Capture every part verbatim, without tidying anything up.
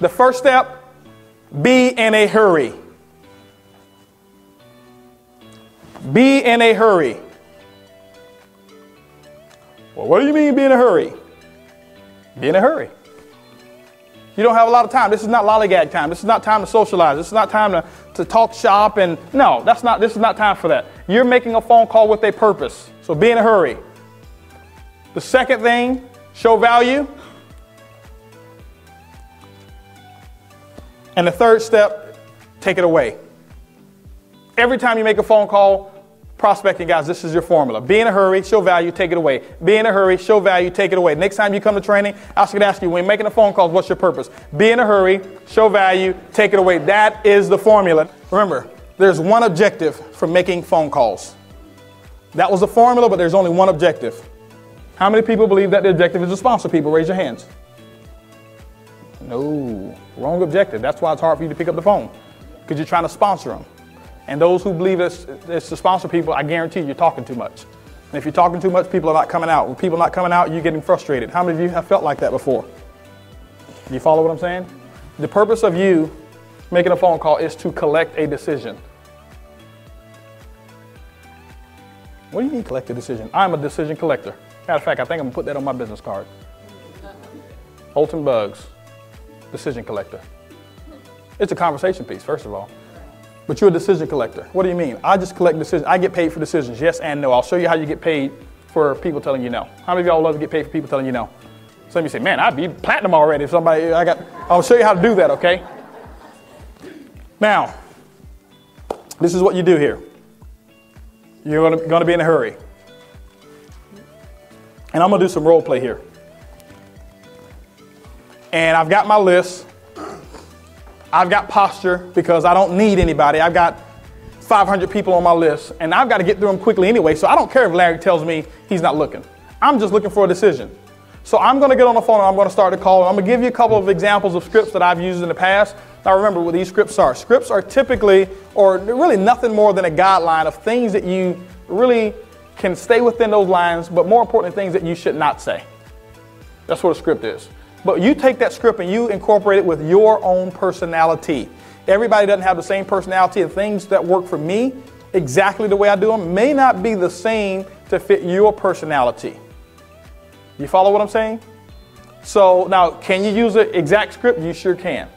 The first step, be in a hurry. Be in a hurry. Well, what do you mean be in a hurry? Be in a hurry. You don't have a lot of time. This is not lollygag time. This is not time to socialize. This is not time to, to talk shop and no, that's not, this is not time for that. You're making a phone call with a purpose. So be in a hurry. The second thing, show value. And the third step, take it away. Every time you make a phone call, prospecting guys, this is your formula. Be in a hurry, show value, take it away. Be in a hurry, show value, take it away. Next time you come to training, I should ask you, when you're making a phone call, what's your purpose? Be in a hurry, show value, take it away. That is the formula. Remember, there's one objective for making phone calls. That was the formula, but there's only one objective. How many people believe that the objective is to sponsor people? Raise your hands. No, wrong objective. That's why it's hard for you to pick up the phone, because you're trying to sponsor them. And those who believe it's, it's to sponsor people, I guarantee you're talking too much. And if you're talking too much, people are not coming out. When people are not coming out, you're getting frustrated. How many of you have felt like that before? You follow what I'm saying? The purpose of you making a phone call is to collect a decision. What do you mean collect a decision? I'm a decision collector. Matter of fact, I think I'm gonna put that on my business card. Holton Buggs, decision collector. It's a conversation piece, first of all. But you're a decision collector. What do you mean? I just collect decisions. I get paid for decisions, yes and no. I'll show you how you get paid for people telling you no. How many of y'all love to get paid for people telling you no? Some of you say, man, I'd be platinum already if somebody, I got, I'll show you how to do that, okay? Now, this is what you do here. You're gonna, gonna be in a hurry. And I'm gonna do some role play here. And I've got my list. I've got posture because I don't need anybody. I've got five hundred people on my list, and I've got to get through them quickly anyway, so I don't care if Larry tells me he's not looking. I'm just looking for a decision. So I'm going to get on the phone, and I'm going to start the call, and I'm going to give you a couple of examples of scripts that I've used in the past. Now remember what these scripts are. Scripts are typically, or really nothing more than a guideline of things that you really can stay within those lines, but more importantly, things that you should not say. That's what a script is. But you take that script and you incorporate it with your own personality. Everybody doesn't have the same personality, and things that work for me exactly the way I do them may not be the same to fit your personality. You follow what I'm saying? So now, can you use an exact script? You sure can.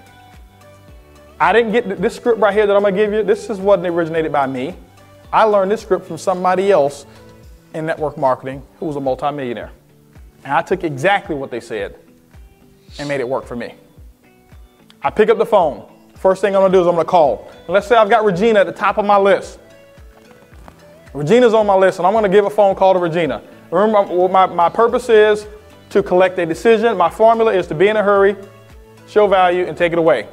I didn't get this script right here that I'm going to give you. This is wasn't originated by me. I learned this script from somebody else in network marketing who was a multimillionaire. And I took exactly what they said and made it work for me. I pick up the phone. First thing I'm gonna do is I'm gonna call. And let's say I've got Regina at the top of my list. Regina's on my list, and I'm gonna give a phone call to Regina. Remember, well, my, my purpose is to collect a decision. My formula is to be in a hurry, show value, and take it away.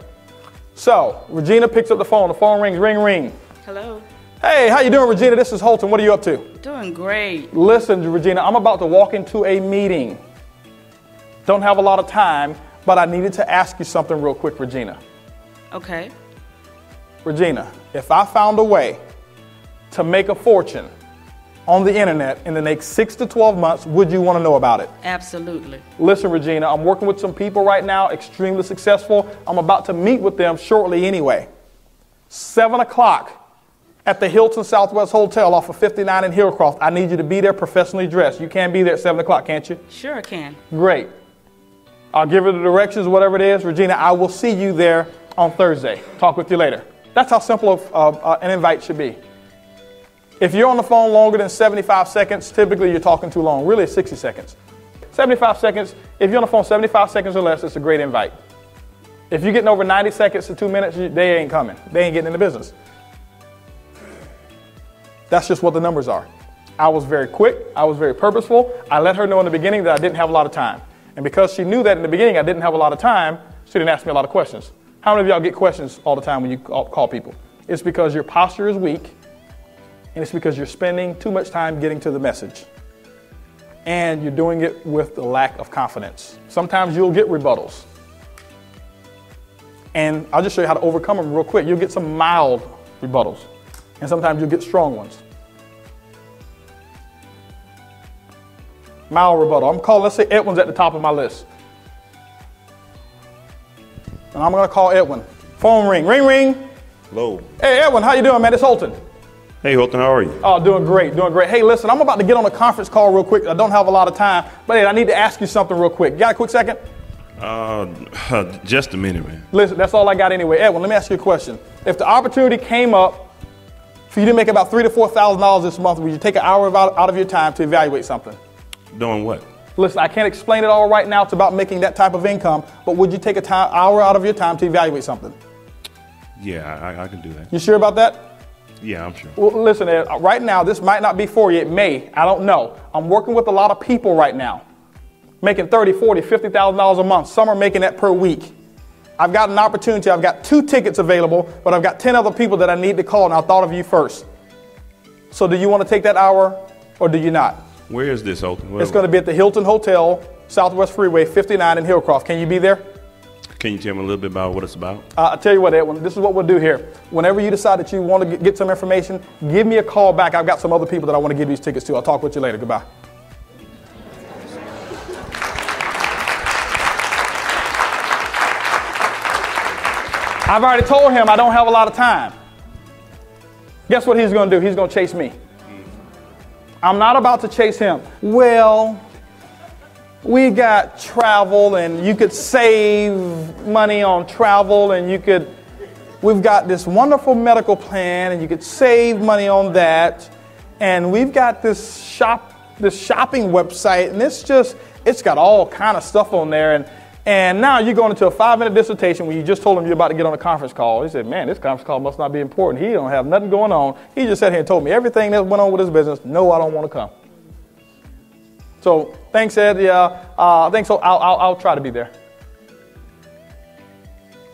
So, Regina picks up the phone. The phone rings, ring, ring. Hello. Hey, how you doing, Regina? This is Holton. What are you up to? Doing great. Listen, Regina, I'm about to walk into a meeting. Don't have a lot of time, but I needed to ask you something real quick, Regina. Okay. Regina, if I found a way to make a fortune on the internet in the next six to twelve months, would you want to know about it? Absolutely. Listen, Regina, I'm working with some people right now, extremely successful. I'm about to meet with them shortly anyway. seven o'clock at the Hilton Southwest Hotel off of fifty-nine in Hillcroft. I need you to be there professionally dressed. You can be there at seven o'clock, can't you? Sure can. Great. I'll give her the directions, whatever it is. Regina, I will see you there on Thursday. Talk with you later. That's how simple of, uh, uh, an invite should be. If you're on the phone longer than seventy-five seconds, typically you're talking too long. Really, it's sixty seconds. seventy-five seconds. If you're on the phone seventy-five seconds or less, it's a great invite. If you're getting over ninety seconds to two minutes, you, they ain't coming. They ain't getting in the business. That's just what the numbers are. I was very quick. I was very purposeful. I let her know in the beginning that I didn't have a lot of time. And because she knew that in the beginning I didn't have a lot of time, she didn't ask me a lot of questions. How many of y'all get questions all the time when you call people? It's because your posture is weak, and it's because you're spending too much time getting to the message. And you're doing it with a lack of confidence. Sometimes you'll get rebuttals. And I'll just show you how to overcome them real quick. You'll get some mild rebuttals, and sometimes you'll get strong ones. Mild rebuttal. I'm calling, let's say Edwin's at the top of my list. and I'm gonna call Edwin. Phone ring, ring, ring. Hello. Hey, Edwin, how you doing, man? It's Holton. Hey, Hilton, how are you? Oh, doing great, doing great. Hey, listen, I'm about to get on a conference call real quick. I don't have a lot of time, but hey, I need to ask you something real quick. You got a quick second? Uh, just a minute, man. Listen, that's all I got anyway. Edwin, let me ask you a question. If the opportunity came up for you to make about three to four thousand dollars this month, would you take an hour out of your time to evaluate something? Doing what? Listen, I can't explain it all right now. It's about making that type of income, but would you take an hour out of your time to evaluate something? Yeah, I, I can do that. You sure about that? Yeah, I'm sure. Well, listen, Ed, right now, this might not be for you. It may. I don't know. I'm working with a lot of people right now, making thirty, forty, fifty thousand dollars a month. Some are making that per week. I've got an opportunity. I've got two tickets available, but I've got ten other people that I need to call, and I thought of you first. So do you want to take that hour, or do you not? Where is this, Holton? It's going to be at the Hilton Hotel, Southwest Freeway, fifty-nine in Hillcroft. Can you be there? Can you tell me a little bit about what it's about? Uh, I'll tell you what, Edwin, this is what we'll do here. Whenever you decide that you want to get some information, give me a call back. I've got some other people that I want to give these tickets to. I'll talk with you later. Goodbye. I've already told him I don't have a lot of time. Guess what he's going to do? He's going to chase me. I'm not about to chase him. Well, we got travel, and you could save money on travel, and you could, we've got this wonderful medical plan, and you could save money on that, and we've got this shop, this shopping website, and it's just, it's got all kind of stuff on there, and and now you're going into a five-minute dissertation when you just told him you're about to get on a conference call. He said, man, this conference call must not be important. He don't have nothing going on. He just sat here and told me everything that went on with his business. No, I don't want to come. So thanks, Ed. Yeah, uh, thanks. So I'll, I'll, I'll try to be there.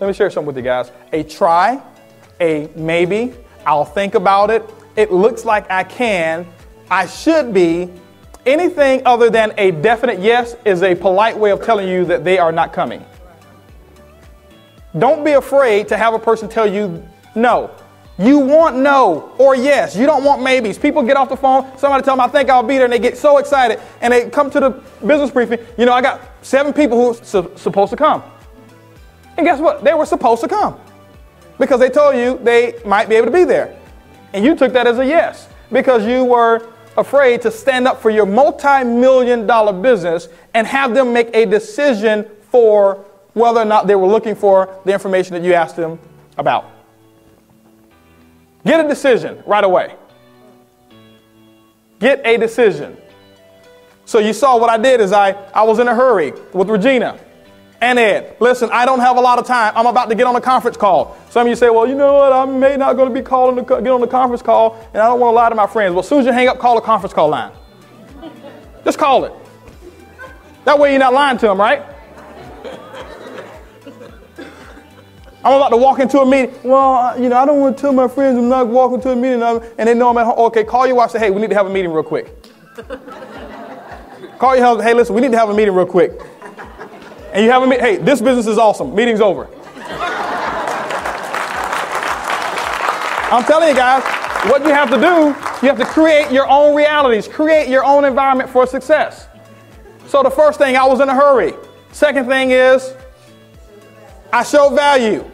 Let me share something with you guys. A try, a maybe, I'll think about it, it looks like I can, I should be. Anything other than a definite yes is a polite way of telling you that they are not coming. Don't be afraid to have a person tell you no. You want no or yes. You don't want maybes. People get off the phone, somebody tell them I think I'll be there, and they get so excited, and they come to the business briefing. You know, I got seven people who are su- supposed to come. And guess what? They were supposed to come because they told you they might be able to be there. And you took that as a yes because you were afraid to stand up for your multi-million dollar business and have them make a decision for whether or not they were looking for the information that you asked them about. Get a decision right away. Get a decision. So you saw what I did is I, I was in a hurry with Regina and Ed. Listen, I don't have a lot of time. I'm about to get on a conference call. Some of you say, well, you know what? I may not going to be calling to get on the conference call, and I don't want to lie to my friends. Well, as soon as you hang up, call the conference call line. Just call it. That way you're not lying to them, right? I'm about to walk into a meeting. Well, you know, I don't want to tell my friends I'm not walking to a meeting, and, and they know I'm at home. Okay, call your wife and say, hey, we need to have a meeting real quick. Call your husband, hey, listen, we need to have a meeting real quick. And you have a meeting, hey, this business is awesome. Meeting's over. I'm telling you guys, what you have to do, you have to create your own realities, create your own environment for success. So the first thing, I was in a hurry. Second thing is, I show value.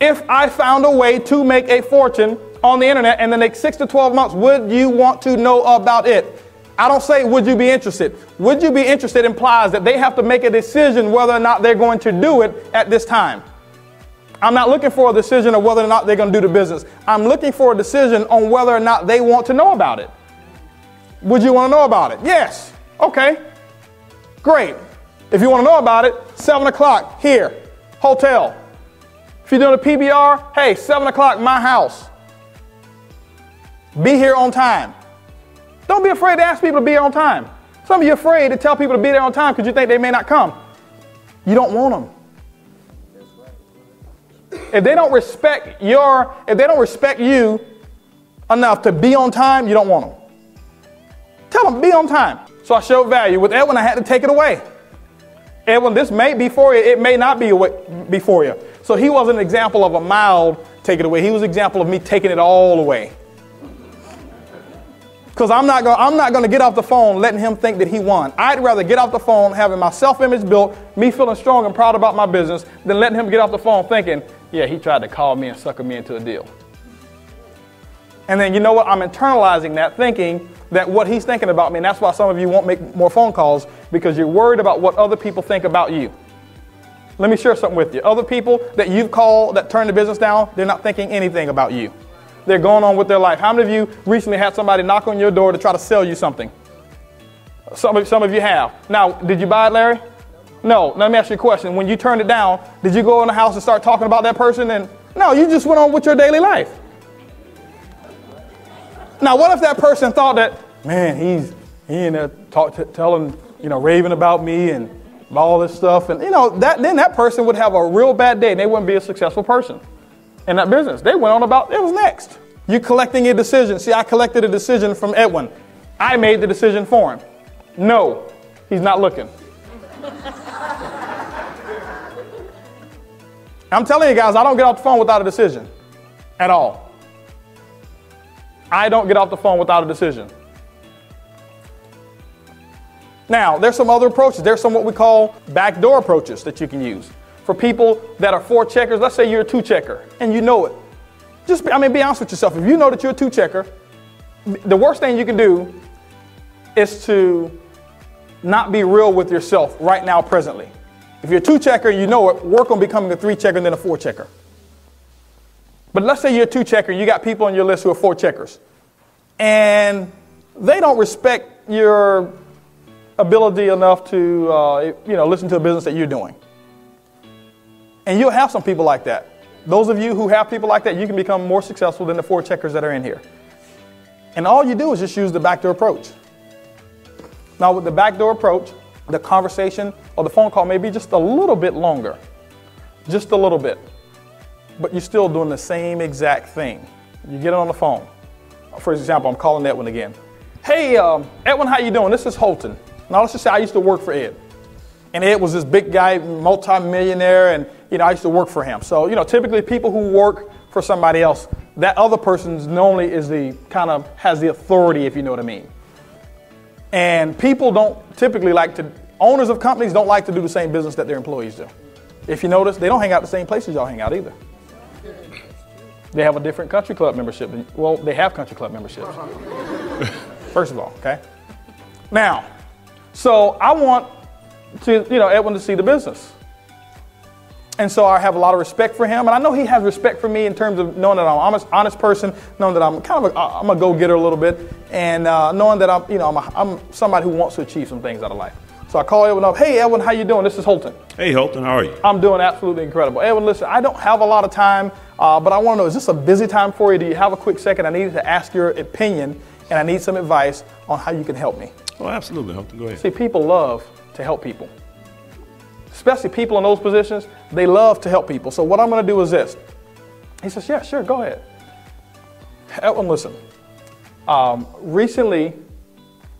If I found a way to make a fortune on the internet in the next six to twelve months, would you want to know about it? I don't say, would you be interested? Would you be interested implies that they have to make a decision whether or not they're going to do it at this time. I'm not looking for a decision of whether or not they're going to do the business. I'm looking for a decision on whether or not they want to know about it. Would you want to know about it? Yes. Okay. Great. If you want to know about it, seven o'clock here, hotel. If you're doing a P B R, hey, seven o'clock, my house. Be here on time. Don't be afraid to ask people to be on time. Some of you are afraid to tell people to be there on time because you think they may not come. You don't want them. If they don't respect your, if they don't respect you enough to be on time, you don't want them. Tell them be on time. So I showed value. With Edwin, I had to take it away. Edwin, this may be for you. It may not be before you. So he wasn't an example of a mild take it away. He was an example of me taking it all away. Because I'm not going I'm not going to get off the phone letting him think that he won. I'd rather get off the phone having my self-image built, me feeling strong and proud about my business, than letting him get off the phone thinking, yeah, he tried to call me and sucker me into a deal. And then, you know what, I'm internalizing that, thinking that what he's thinking about me, and that's why some of you won't make more phone calls, because you're worried about what other people think about you. Let me share something with you. Other people that you've called that turned the business down, they're not thinking anything about you. They're going on with their life. How many of you recently had somebody knock on your door to try to sell you something? Some of, some of you have. Now, did you buy it, Larry? No. Let me ask you a question. When you turned it down, did you go in the house and start talking about that person? And no, you just went on with your daily life. Now, what if that person thought that, man, he's he in there talk, telling, you know, raving about me and all this stuff, and you know that then that person would have a real bad day, and they wouldn't be a successful person in that business. They went on about it was next. You collecting a decision. See, I collected a decision from Edwin. I made the decision for him. No, he's not looking. I'm telling you guys, I don't get off the phone without a decision at all. I don't get off the phone without a decision. Now, there's some other approaches. There's some what we call backdoor approaches that you can use. For people that are four checkers, let's say you're a two checker and you know it. Just, be, I mean, be honest with yourself. If you know that you're a two checker, the worst thing you can do is to not be real with yourself right now, presently. If you're a two checker, you know it, work on becoming a three checker and then a four checker. But let's say you're a two checker, you got people on your list who are four checkers, and they don't respect your ability enough to uh, you know, listen to the business that you're doing. And you'll have some people like that. Those of you who have people like that, you can become more successful than the four checkers that are in here. And all you do is just use the backdoor approach. Now, with the backdoor approach, the conversation or the phone call may be just a little bit longer, just a little bit. But you're still doing the same exact thing. You get on the phone. For example, I'm calling Edwin again. Hey, um, Edwin, how you doing? This is Holton. Now, let's just say I used to work for Ed. And Ed was this big guy, multi-millionaire, and you know, I used to work for him. So, you know, typically people who work for somebody else, that other person's normally is the kind of has the authority, if you know what I mean. And people don't typically like to, owners of companies don't like to do the same business that their employees do. If you notice, they don't hang out the same places y'all hang out either. They have a different country club membership. Well, they have country club memberships. First of all, okay? Now, so I want to, you know, Edwin to see the business. And so I have a lot of respect for him. And I know he has respect for me in terms of knowing that I'm an honest person, knowing that I'm kind of a, I'm a go-getter a little bit, and uh, knowing that I'm, you know, I'm, a, I'm somebody who wants to achieve some things out of life. So I call Edwin up. Hey, Edwin, how you doing? This is Holton. Hey, Holton, how are you? I'm doing absolutely incredible. Edwin, listen, I don't have a lot of time, uh, but I want to know, is this a busy time for you? Do you have a quick second? I needed to ask your opinion, and I need some advice on how you can help me. Oh, absolutely, Holton. Go ahead. See, people love to help people, especially people in those positions. They love to help people. So what I'm going to do is this. He says, yeah, sure, go ahead. Edwin, listen, um, recently,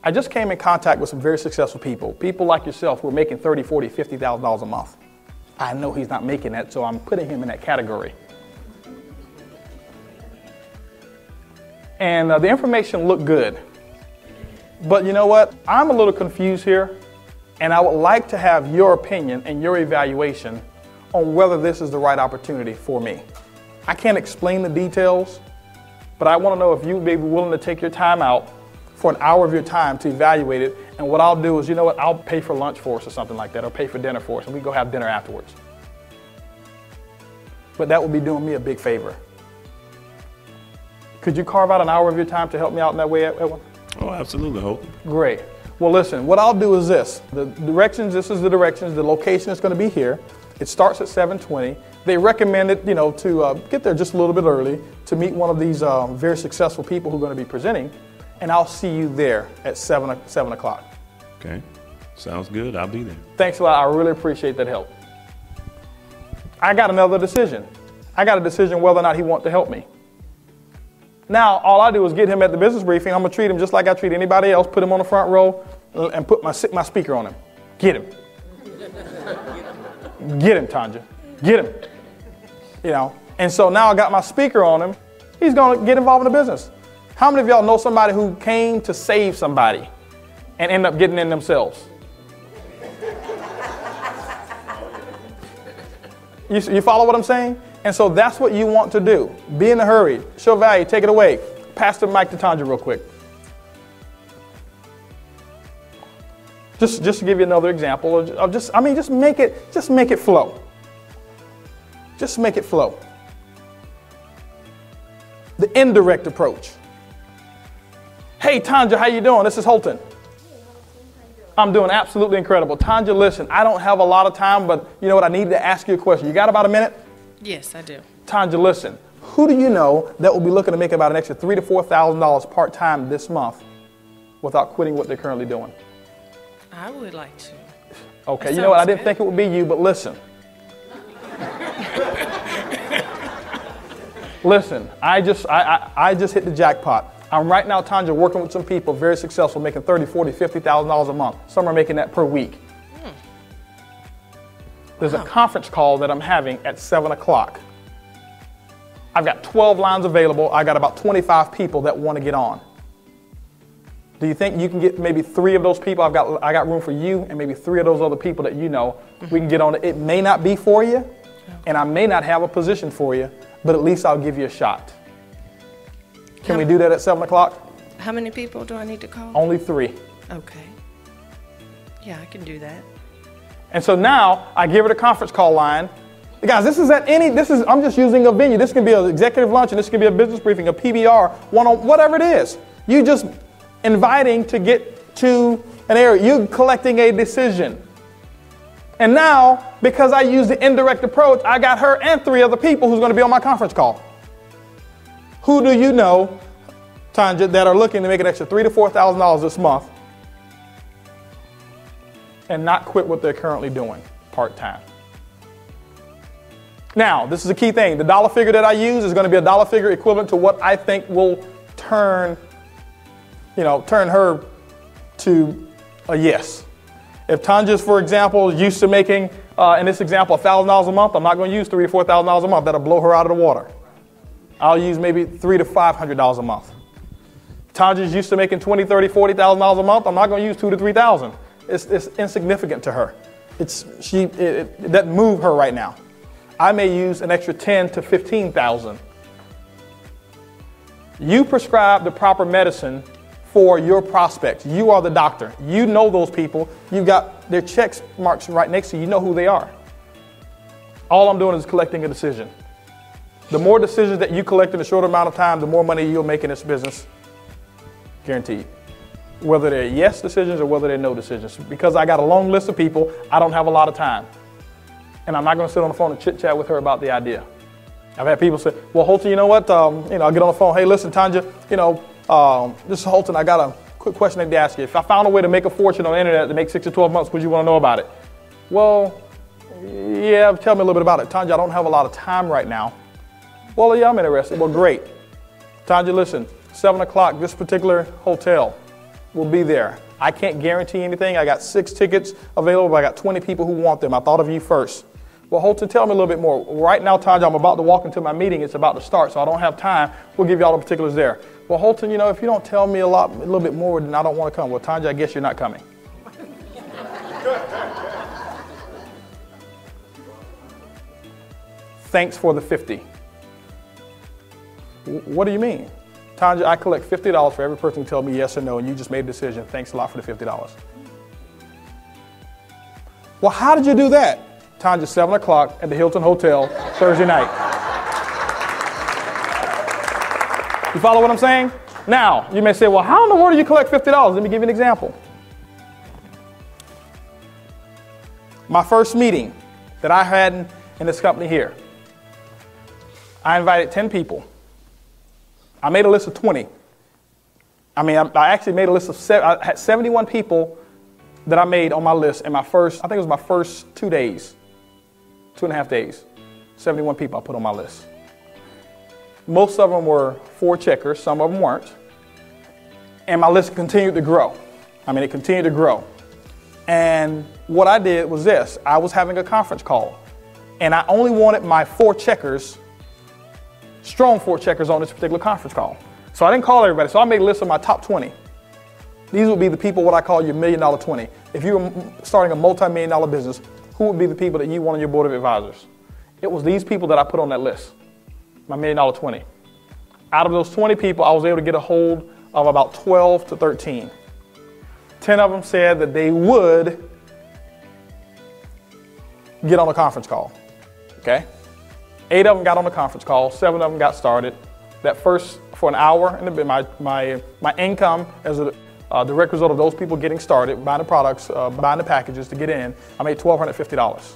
I just came in contact with some very successful people, people like yourself who are making thirty, forty, fifty thousand dollars a month. I know he's not making that, so I'm putting him in that category. And uh, the information looked good. But you know what? I'm a little confused here, and I would like to have your opinion and your evaluation on whether this is the right opportunity for me. I can't explain the details, but I want to know if you'd be willing to take your time out for an hour of your time to evaluate it, and what I'll do is, you know what, I'll pay for lunch for us or something like that, or pay for dinner for us, and we go have dinner afterwards. But that would be doing me a big favor. Could you carve out an hour of your time to help me out in that way, Edwin? Oh, absolutely, Hope. Great. Well, listen, what I'll do is this. The directions, this is the directions, the location is gonna be here. It starts at seven twenty. They recommend it, you know, to uh, get there just a little bit early to meet one of these um, very successful people who are gonna be presenting. And I'll see you there at seven, seven o'clock. Okay, sounds good, I'll be there. Thanks a lot, I really appreciate that help. I got another decision. I got a decision whether or not he wants to help me. Now, all I do is get him at the business briefing, I'm gonna treat him just like I treat anybody else, put him on the front row and put my, my speaker on him. Get him. Get him, Tanja, get him. You know, and so now I got my speaker on him, he's gonna get involved in the business. How many of y'all know somebody who came to save somebody and end up getting in themselves? You, you follow what I'm saying? And so that's what you want to do. Be in a hurry. Show value. Take it away. Pass the mic to Tanja real quick. Just, just to give you another example of just, I mean, just make it, just make it flow. Just make it flow. The indirect approach. Hey, Tanja, how you doing? This is Holton. I'm doing absolutely incredible. Tanja, listen, I don't have a lot of time, but you know what? I need to ask you a question. You got about a minute? Yes, I do. Tanja, listen, who do you know that will be looking to make about an extra three to four thousand dollars part-time this month without quitting what they're currently doing? I would like to. Okay, you know what? I didn't think it would be you, but listen. Listen, I just, I, I, I just hit the jackpot. I'm right now, Tanja, working with some people, very successful, making thirty, forty, fifty thousand dollars a month. Some are making that per week. Mm. There's wow. a conference call that I'm having at seven o'clock. I've got twelve lines available. I got about twenty-five people that want to get on. Do you think you can get maybe three of those people? I've got, I got room for you and maybe three of those other people that you know. Mm-hmm. We can get on it. It may not be for you, and I may not have a position for you, but at least I'll give you a shot. Can we do that at seven o'clock? How many people do I need to call? Only three. Okay. Yeah, I can do that. And so now I give it a conference call line. Guys, this is at any, this is, I'm just using a venue. This can be an executive luncheon. This can be a business briefing, a P B R, one-on, whatever it is. You just inviting to get to an area. You're collecting a decision. And now, because I used the indirect approach, I got her and three other people who's going to be on my conference call. Who do you know, Tanja, that are looking to make an extra three to four thousand dollars this month and not quit what they're currently doing part-time? Now, this is a key thing. The dollar figure that I use is going to be a dollar figure equivalent to what I think will turn, you know, turn her to a yes. If Tanja's, for example, used to making, uh, in this example, a thousand dollars a month, I'm not going to use three to four thousand dollars a month. That'll blow her out of the water. I'll use maybe three to five hundred dollars a month. Tanja's used to making twenty, thirty, forty thousand dollars a month. I'm not going to use two to three thousand. It's it's insignificant to her. It's she it, it, it doesn't move her right now. I may use an extra ten to fifteen thousand. You prescribe the proper medicine for your prospects. You are the doctor. You know those people. You've got their check marks right next to you. You know who they are. All I'm doing is collecting a decision. The more decisions that you collect in a short amount of time, the more money you'll make in this business, guaranteed. Whether they're yes decisions or whether they're no decisions. Because I got a long list of people, I don't have a lot of time. And I'm not going to sit on the phone and chit-chat with her about the idea. I've had people say, well, Holton, you know what? Um, you know, I'll get on the phone. Hey, listen, Tanja, you know, um, this is Holton. I got a quick question to ask you. If I found a way to make a fortune on the internet to make six to twelve months, would you want to know about it? Well, yeah, tell me a little bit about it. Tanja, I don't have a lot of time right now. Well, yeah, I'm interested. Well, great. Tanja, listen, seven o'clock, this particular hotel will be there. I can't guarantee anything. I got six tickets available, but I got twenty people who want them. I thought of you first. Well, Holton, tell me a little bit more. Right now, Tanja, I'm about to walk into my meeting. It's about to start, so I don't have time. We'll give you all the particulars there. Well, Holton, you know, if you don't tell me a lot, a little bit more, then I don't want to come. Well, Tanja, I guess you're not coming. Thanks for the fifty. What do you mean? Tanja, I collect fifty dollars for every person who tells me yes or no, and you just made a decision. Thanks a lot for the fifty dollars. Well, how did you do that? Tanja, seven o'clock at the Hilton Hotel, Thursday night. You follow what I'm saying? Now, you may say, well, how in the world do you collect fifty dollars? Let me give you an example. My first meeting that I had in this company here, I invited ten people. I made a list of twenty. I mean, I, I actually made a list of, se I had seventy-one people that I made on my list in my first, I think it was my first two days, two and a half days, seventy-one people I put on my list. Most of them were four checkers, some of them weren't. And my list continued to grow. I mean, it continued to grow. And what I did was this, I was having a conference call and I only wanted my four checkers, strong four checkers on this particular conference call. So I didn't call everybody. So I made a list of my top twenty. These would be the people, what I call your million dollar twenty. If you were starting a multi-million dollar business, who would be the people that you want on your board of advisors? It was these people that I put on that list, my million dollar twenty. Out of those twenty people, I was able to get a hold of about twelve to thirteen. ten of them said that they would get on a conference call, okay? Eight of them got on the conference call, seven of them got started. That first, for an hour, and my, my, my income as a uh, direct result of those people getting started, buying the products, uh, buying the packages to get in, I made one thousand two hundred fifty dollars.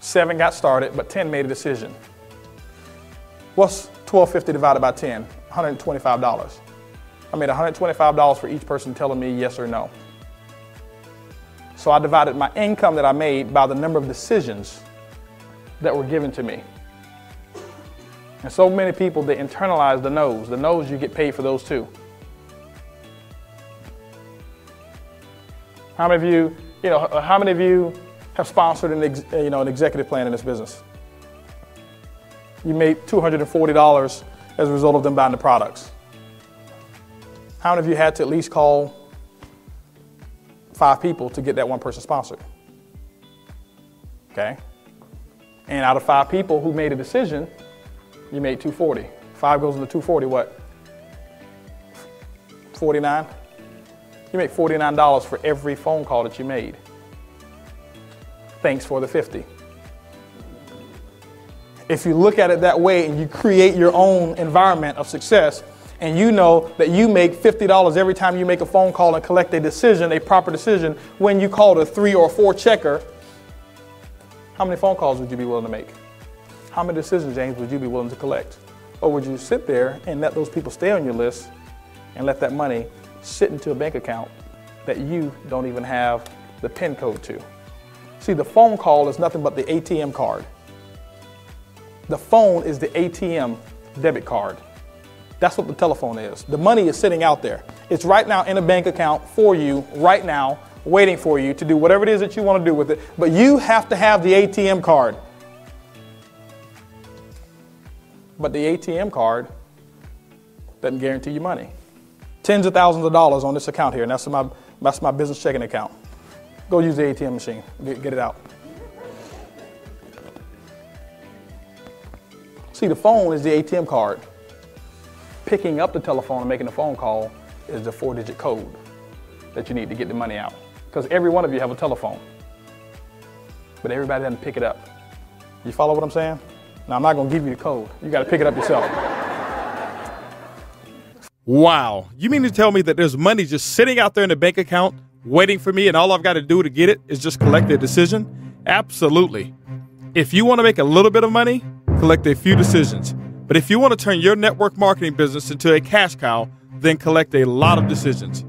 Seven got started, but ten made a decision. What's twelve fifty divided by ten? one hundred twenty-five dollars. I made one hundred twenty-five dollars for each person telling me yes or no. So I divided my income that I made by the number of decisions that were given to me. And so many people, they internalize the no's. The no's, you get paid for those too. How many of you, you know, how many of you have sponsored an, ex, you know, an executive plan in this business? You made two hundred forty dollars as a result of them buying the products. How many of you had to at least call five people to get that one person sponsored? Okay. And out of five people who made a decision, you made two hundred forty dollars. Five goes into two hundred forty dollars, what? forty-nine dollars? You make forty-nine dollars for every phone call that you made. Thanks for the fifty dollars. If you look at it that way and you create your own environment of success, and you know that you make fifty dollars every time you make a phone call and collect a decision, a proper decision, when you call a three or four checker, how many phone calls would you be willing to make? How many decisions, James, would you be willing to collect? Or would you sit there and let those people stay on your list and let that money sit into a bank account that you don't even have the PIN code to? See, the phone call is nothing but the A T M card. The phone is the A T M debit card. That's what the telephone is. The money is sitting out there. It's right now in a bank account for you right now, waiting for you to do whatever it is that you want to do with it. But you have to have the A T M card. But the A T M card doesn't guarantee you money. Tens of thousands of dollars on this account here, and that's my, that's my business checking account. Go use the A T M machine, get, get it out. See, the phone is the A T M card. Picking up the telephone and making a phone call is the four-digit code that you need to get the money out. Because every one of you have a telephone, but everybody doesn't pick it up. You follow what I'm saying? Now, I'm not going to give you the code. You got to pick it up yourself. Wow. You mean to tell me that there's money just sitting out there in the bank account waiting for me and all I've got to do to get it is just collect a decision? Absolutely. If you want to make a little bit of money, collect a few decisions. But if you want to turn your network marketing business into a cash cow, then collect a lot of decisions.